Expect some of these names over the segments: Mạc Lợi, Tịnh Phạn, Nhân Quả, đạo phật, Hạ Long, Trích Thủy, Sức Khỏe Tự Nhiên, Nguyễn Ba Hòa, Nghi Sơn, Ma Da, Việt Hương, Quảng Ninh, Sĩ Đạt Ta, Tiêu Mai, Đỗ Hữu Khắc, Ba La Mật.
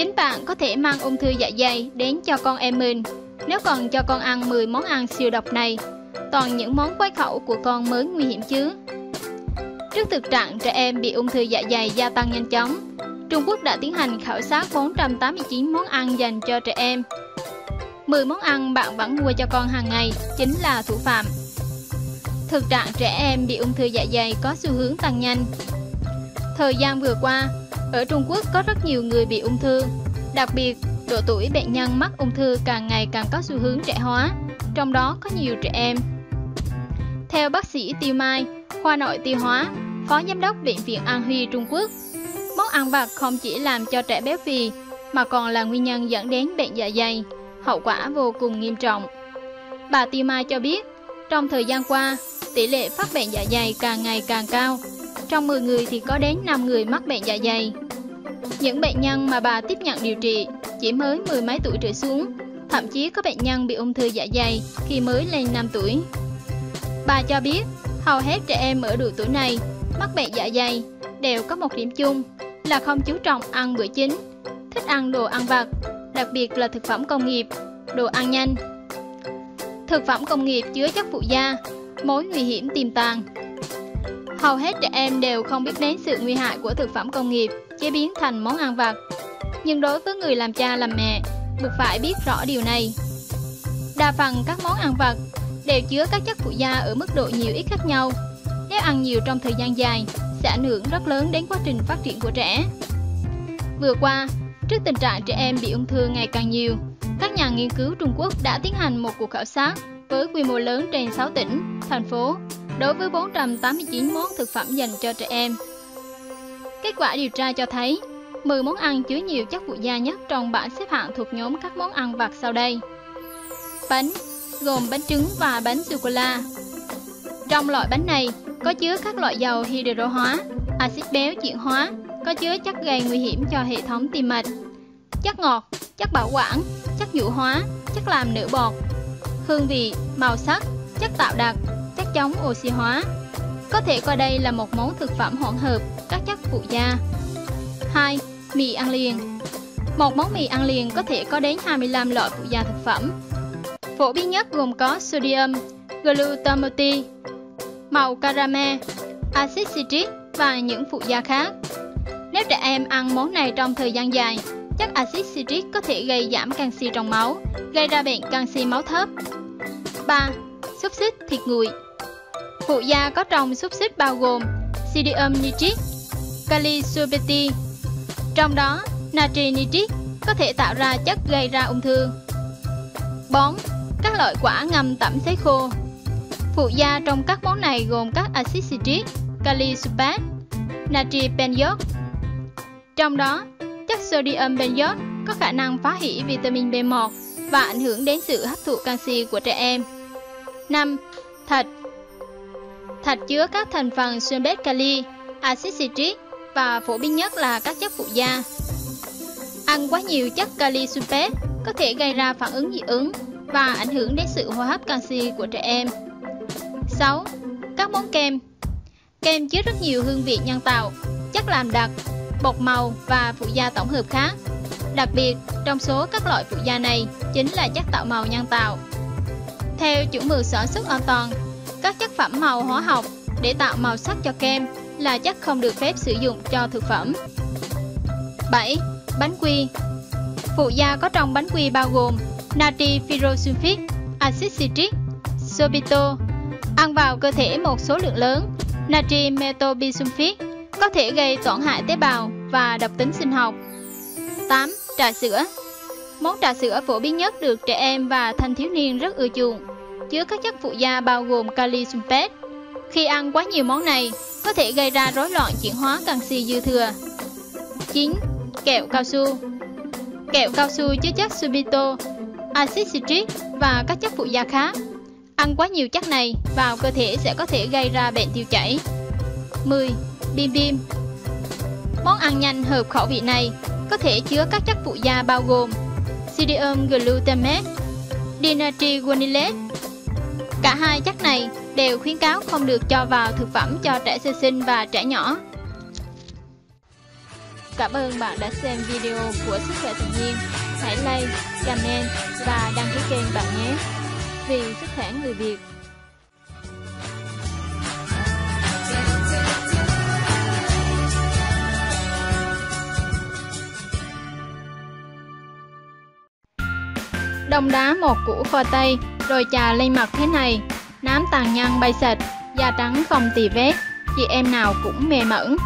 Chính bạn có thể mang ung thư dạ dày đến cho con em mình nếu còn cho con ăn 10 món ăn siêu độc này. Toàn những món quái khẩu của con mới nguy hiểm chứ. Trước thực trạng trẻ em bị ung thư dạ dày gia tăng nhanh chóng, Trung Quốc đã tiến hành khảo sát 489 món ăn dành cho trẻ em. 10 món ăn bạn vẫn mua cho con hàng ngày chính là thủ phạm. Thực trạng trẻ em bị ung thư dạ dày có xu hướng tăng nhanh. Thời gian vừa qua, ở Trung Quốc có rất nhiều người bị ung thư. Đặc biệt, độ tuổi bệnh nhân mắc ung thư càng ngày càng có xu hướng trẻ hóa, trong đó có nhiều trẻ em. Theo bác sĩ Tiêu Mai, khoa nội tiêu hóa, phó giám đốc Bệnh viện An Huy Trung Quốc, món ăn vặt không chỉ làm cho trẻ béo phì mà còn là nguyên nhân dẫn đến bệnh dạ dày, hậu quả vô cùng nghiêm trọng. Bà Tiêu Mai cho biết, trong thời gian qua, tỷ lệ phát bệnh dạ dày càng ngày càng cao. Trong 10 người thì có đến 5 người mắc bệnh dạ dày. Những bệnh nhân mà bà tiếp nhận điều trị chỉ mới 10 mấy tuổi trở xuống, thậm chí có bệnh nhân bị ung thư dạ dày khi mới lên 5 tuổi. Bà cho biết, hầu hết trẻ em ở độ tuổi này mắc bệnh dạ dày đều có một điểm chung là không chú trọng ăn bữa chính, thích ăn đồ ăn vặt, đặc biệt là thực phẩm công nghiệp, đồ ăn nhanh. Thực phẩm công nghiệp chứa chất phụ gia, mối nguy hiểm tiềm tàng. Hầu hết trẻ em đều không biết đến sự nguy hại của thực phẩm công nghiệp chế biến thành món ăn vặt. Nhưng đối với người làm cha làm mẹ, buộc phải biết rõ điều này. Đa phần các món ăn vặt đều chứa các chất phụ gia ở mức độ nhiều ít khác nhau. Nếu ăn nhiều trong thời gian dài, sẽ ảnh hưởng rất lớn đến quá trình phát triển của trẻ. Vừa qua, trước tình trạng trẻ em bị ung thư ngày càng nhiều, các nhà nghiên cứu Trung Quốc đã tiến hành một cuộc khảo sát với quy mô lớn trên 6 tỉnh, thành phố đối với 489 món thực phẩm dành cho trẻ em. Kết quả điều tra cho thấy, 10 món ăn chứa nhiều chất phụ gia nhất trong bảng xếp hạng thuộc nhóm các món ăn vặt sau đây. Bánh, gồm bánh trứng và bánh sô-cô-la. Trong loại bánh này có chứa các loại dầu hydro hóa, axit béo chuyển hóa, có chứa chất gây nguy hiểm cho hệ thống tim mạch, chất ngọt, chất bảo quản, chất nhũ hóa, chất làm nở bọt, hương vị, màu sắc, chất tạo đặc, chất chống oxy hóa. Có thể coi đây là một món thực phẩm hỗn hợp các chất phụ gia. 2. Mì ăn liền. Một món mì ăn liền có thể có đến 25 loại phụ gia thực phẩm. Phổ biến nhất gồm có sodium, glutamate, màu caramel, axit citric và những phụ gia khác. Nếu trẻ em ăn món này trong thời gian dài, chất axit citric có thể gây giảm canxi trong máu, gây ra bệnh canxi máu thấp. 3. Xúc xích thịt nguội. Phụ gia có trong xúc xích bao gồm sodium nitric, kali sorbeti, trong đó natri nitric có thể tạo ra chất gây ra ung thư. 4. Các loại quả ngâm tẩm sấy khô. Phụ gia trong các món này gồm các axit citric, kali sulfat, natri benzoate. Trong đó, chất sodium benzoate có khả năng phá hủy vitamin B1 và ảnh hưởng đến sự hấp thụ canxi của trẻ em. 5. Thạch. Thạch chứa các thành phần sorbet kali, axit citric và phổ biến nhất là các chất phụ gia. Ăn quá nhiều chất kali sulfate có thể gây ra phản ứng dị ứng và ảnh hưởng đến sự hô hấp canxi của trẻ em. 6. Các món kem. Kem chứa rất nhiều hương vị nhân tạo, chất làm đặc, bột màu và phụ gia tổng hợp khác. Đặc biệt, trong số các loại phụ gia này chính là chất tạo màu nhân tạo. Theo chuẩn mực sản xuất an toàn, các chất phẩm màu hóa học để tạo màu sắc cho kem là chất không được phép sử dụng cho thực phẩm. 7. Bánh quy. Phụ gia có trong bánh quy bao gồm natri pyrosulfic, axit citric, sorbitol. Ăn vào cơ thể một số lượng lớn natri metobisulfic có thể gây tổn hại tế bào và độc tính sinh học. 8. Trà sữa. Món trà sữa phổ biến nhất được trẻ em và thanh thiếu niên rất ưa chuộng, chứa các chất phụ gia bao gồm kali sulfate. Khi ăn quá nhiều món này có thể gây ra rối loạn chuyển hóa canxi dư thừa. 9. Kẹo cao su. Kẹo cao su chứa chất sorbitol, axit citric và các chất phụ gia khác. Ăn quá nhiều chất này vào cơ thể sẽ có thể gây ra bệnh tiêu chảy. 10. Bim bim. Món ăn nhanh hợp khẩu vị này có thể chứa các chất phụ gia bao gồm sodium glutamate, dinatriguanylate. Cả hai chất này đều khuyến cáo không được cho vào thực phẩm cho trẻ sơ sinh và trẻ nhỏ. Cảm ơn bạn đã xem video của Sức Khỏe Tự Nhiên. Hãy like, comment và đăng ký kênh bạn nhé. Vì sức khỏe người Việt. Đông đá một củ khoai tây rồi chà lên mặt thế này, nám tàn nhăn bay sạch, da trắng không tì vết, chị em nào cũng mê mẩn.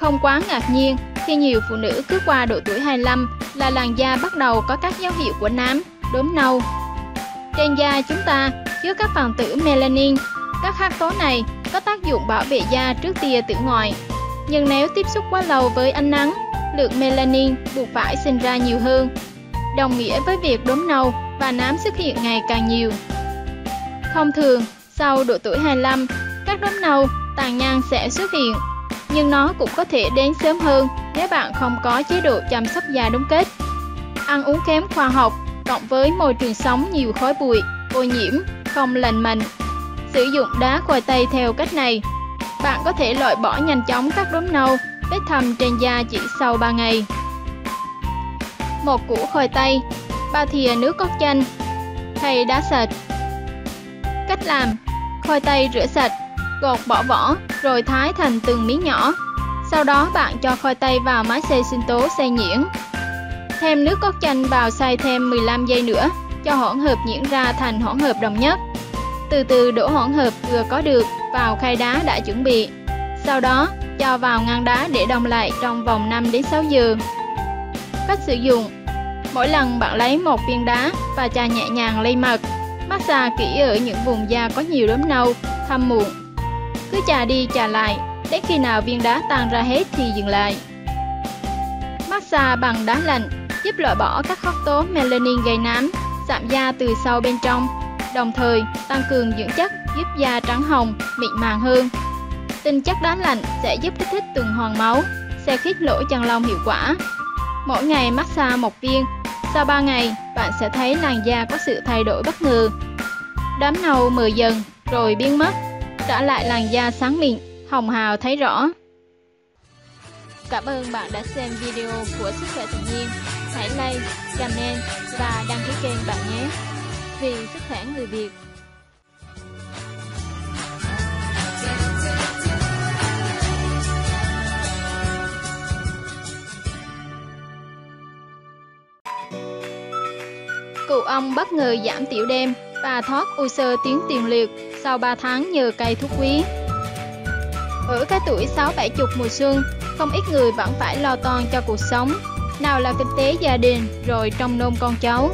Không quá ngạc nhiên khi nhiều phụ nữ cứ qua độ tuổi 25 là làn da bắt đầu có các dấu hiệu của nám, đốm nâu. Trên da chúng ta chứa các phần tử melanin, các hắc tố này có tác dụng bảo vệ da trước tia tử ngoại. Nhưng nếu tiếp xúc quá lâu với ánh nắng, lượng melanin buộc phải sinh ra nhiều hơn, đồng nghĩa với việc đốm nâu và nám xuất hiện ngày càng nhiều. Thông thường, sau độ tuổi 25, các đốm nâu, tàn nhang sẽ xuất hiện, nhưng nó cũng có thể đến sớm hơn nếu bạn không có chế độ chăm sóc da đúng cách. Ăn uống kém khoa học cộng với môi trường sống nhiều khói bụi, ô nhiễm, không lành mạnh. Sử dụng đá khoai tây theo cách này, bạn có thể loại bỏ nhanh chóng các đốm nâu, vết thâm trên da chỉ sau 3 ngày. Một củ khoai tây, 3 thìa nước cốt chanh hay đá sạch. Cách làm: khoai tây rửa sạch, gọt bỏ vỏ rồi thái thành từng miếng nhỏ. Sau đó bạn cho khoai tây vào máy xay sinh tố xay nhuyễn. Thêm nước cốt chanh vào xay thêm 15 giây nữa cho hỗn hợp nhuyễn ra thành hỗn hợp đồng nhất. Từ từ đổ hỗn hợp vừa có được vào khay đá đã chuẩn bị. Sau đó cho vào ngăn đá để đông lại trong vòng 5 đến 6 giờ. Cách sử dụng: mỗi lần bạn lấy một viên đá và chà nhẹ nhàng lên mặt, massage kỹ ở những vùng da có nhiều đốm nâu, thâm mụn. Cứ chà đi chà lại đến khi nào viên đá tan ra hết thì dừng lại. Massage bằng đá lạnh giúp loại bỏ các hắc tố melanin gây nám, giảm da từ sâu bên trong, đồng thời tăng cường dưỡng chất giúp da trắng hồng, mịn màng hơn. Tinh chất đá lạnh sẽ giúp kích thích tuần hoàn máu, xe khít lỗ chân lông hiệu quả. Mỗi ngày massage một viên, sau 3 ngày bạn sẽ thấy làn da có sự thay đổi bất ngờ. Đốm nâu mờ dần rồi biến mất, trả lại làn da sáng mịn, hồng hào thấy rõ. Cảm ơn bạn đã xem video của Sức Khỏe Tự Nhiên. Hãy like, comment và đăng ký kênh bạn nhé. Vì sức khỏe người Việt. Cụ ông bất ngờ giảm tiểu đêm và thoát u xơ tuyến tiền liệt sau 3 tháng nhờ cây thuốc quý. Ở cái tuổi 60-70 mùa xuân, không ít người vẫn phải lo toan cho cuộc sống, nào là kinh tế gia đình rồi trông nom con cháu.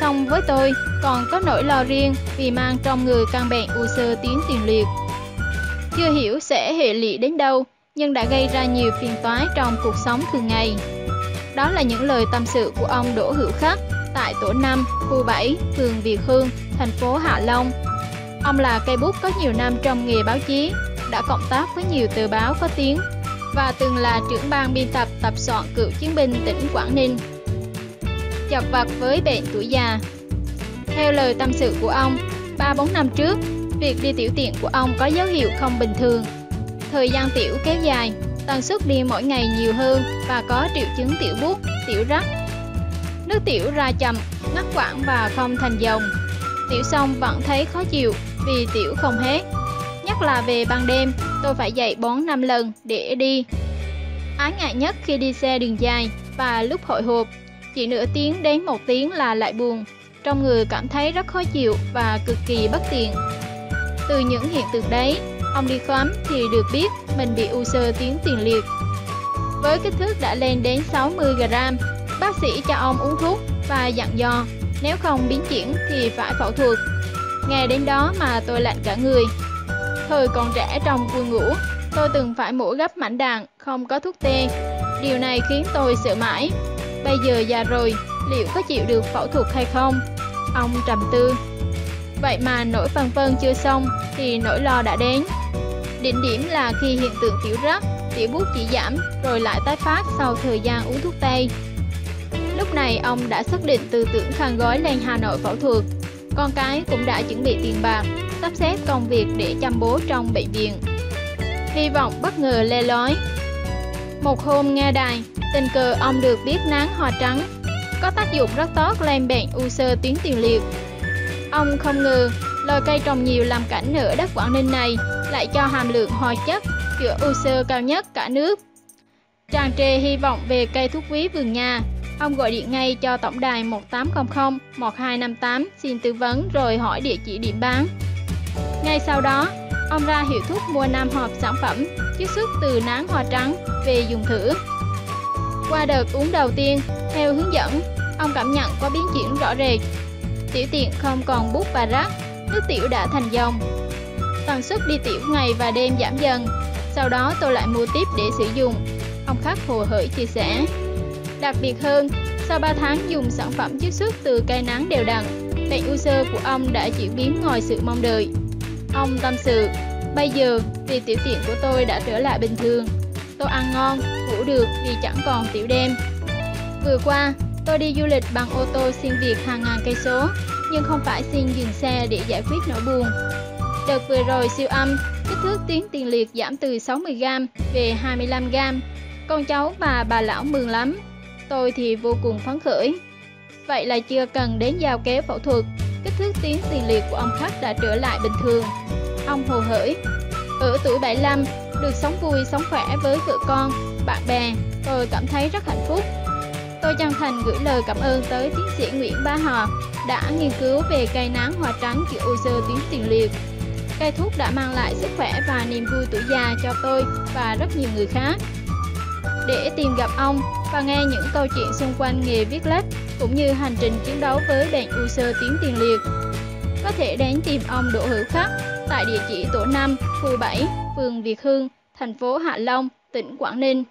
Song với tôi còn có nỗi lo riêng vì mang trong người căn bệnh u xơ tuyến tiền liệt. Chưa hiểu sẽ hệ lụy đến đâu nhưng đã gây ra nhiều phiền toái trong cuộc sống thường ngày. Đó là những lời tâm sự của ông Đỗ Hữu Khắc tại tổ 5, khu 7, phường Việt Hương, thành phố Hạ Long. Ông là cây bút có nhiều năm trong nghề báo chí, đã cộng tác với nhiều tờ báo có tiếng và từng là trưởng ban biên tập tập soạn cựu chiến binh tỉnh Quảng Ninh. Chật vật với bệnh tuổi già. Theo lời tâm sự của ông, 3-4 năm trước, việc đi tiểu tiện của ông có dấu hiệu không bình thường. Thời gian tiểu kéo dài, tần suất đi mỗi ngày nhiều hơn và có triệu chứng tiểu buốt, tiểu rắt. Nước tiểu ra chậm, ngắt quãng và không thành dòng. Tiểu xong vẫn thấy khó chịu vì tiểu không hết. Nhất là về ban đêm, tôi phải dậy 4-5 lần để đi. Ái ngại nhất khi đi xe đường dài và lúc hội hộp, chỉ nửa tiếng đến 1 tiếng là lại buồn. Trong người cảm thấy rất khó chịu và cực kỳ bất tiện. Từ những hiện tượng đấy, ông đi khám thì được biết mình bị u xơ tuyến tiền liệt. Với kích thước đã lên đến 60 g, bác sĩ cho ông uống thuốc và dặn dò nếu không biến chuyển thì phải phẫu thuật. Nghe đến đó mà tôi lạnh cả người. Thời còn trẻ trong vui ngủ, tôi từng phải mũi gấp mảnh đạn, không có thuốc tê. Điều này khiến tôi sợ mãi. Bây giờ già rồi, liệu có chịu được phẫu thuật hay không? Ông trầm tư. Vậy mà nỗi phân vân chưa xong thì nỗi lo đã đến. Đỉnh điểm là khi hiện tượng tiểu rắt, tiểu buốt chỉ giảm rồi lại tái phát sau thời gian uống thuốc tây. Lúc này ông đã xác định tư tưởng khăn gói lên Hà Nội phẫu thuật. Con cái cũng đã chuẩn bị tiền bạc, sắp xếp công việc để chăm bố trong bệnh viện. Hy vọng bất ngờ le lói. Một hôm nghe đài, tình cờ ông được biết nán hoa trắng có tác dụng rất tốt làm bệnh u xơ tuyến tiền liệt. Ông không ngờ loài cây trồng nhiều làm cảnh nửa đất Quảng Ninh này lại cho hàm lượng hóa chất chữa u xơ cao nhất cả nước. Tràn trề hy vọng về cây thuốc quý vườn nhà, ông gọi điện ngay cho tổng đài 1800 1258 xin tư vấn rồi hỏi địa chỉ điểm bán. Ngay sau đó, ông ra hiệu thuốc mua 5 hộp sản phẩm chiết xuất từ nán hoa trắng về dùng thử. Qua đợt uống đầu tiên, theo hướng dẫn, ông cảm nhận có biến chuyển rõ rệt. Tiểu tiện không còn bút và rác, nước tiểu đã thành dòng. Tần suất đi tiểu ngày và đêm giảm dần, sau đó tôi lại mua tiếp để sử dụng. Ông Khắc hồ hởi chia sẻ. Đặc biệt hơn, sau 3 tháng dùng sản phẩm chiết xuất từ cây nắng đều đặn, bệnh u xơ của ông đã chuyển biến ngoài sự mong đợi. Ông tâm sự, bây giờ vì tiểu tiện của tôi đã trở lại bình thường. Tôi ăn ngon, ngủ được vì chẳng còn tiểu đêm. Vừa qua, tôi đi du lịch bằng ô tô xuyên Việt hàng ngàn cây số, nhưng không phải xin dừng xe để giải quyết nỗi buồn. Đợt vừa rồi siêu âm, kích thước tuyến tiền liệt giảm từ 60g về 25g. Con cháu và bà lão mừng lắm, tôi thì vô cùng phấn khởi. Vậy là chưa cần đến giao kế phẫu thuật, kích thước tuyến tiền liệt của ông Khắc đã trở lại bình thường. Ông hồ hởi, ở tuổi 75, được sống vui sống khỏe với vợ con, bạn bè, tôi cảm thấy rất hạnh phúc. Tôi chân thành gửi lời cảm ơn tới tiến sĩ Nguyễn Ba Hòa đã nghiên cứu về cây nán hoa trắng chữa u xơ tuyến tiền liệt. Cây thuốc đã mang lại sức khỏe và niềm vui tuổi già cho tôi và rất nhiều người khác. Để tìm gặp ông và nghe những câu chuyện xung quanh nghề viết lách cũng như hành trình chiến đấu với bệnh u xơ tuyến tiền liệt, có thể đến tìm ông Đỗ Hữu Khắc tại địa chỉ tổ 5, khu 7, phường Việt Hương, thành phố Hạ Long, tỉnh Quảng Ninh.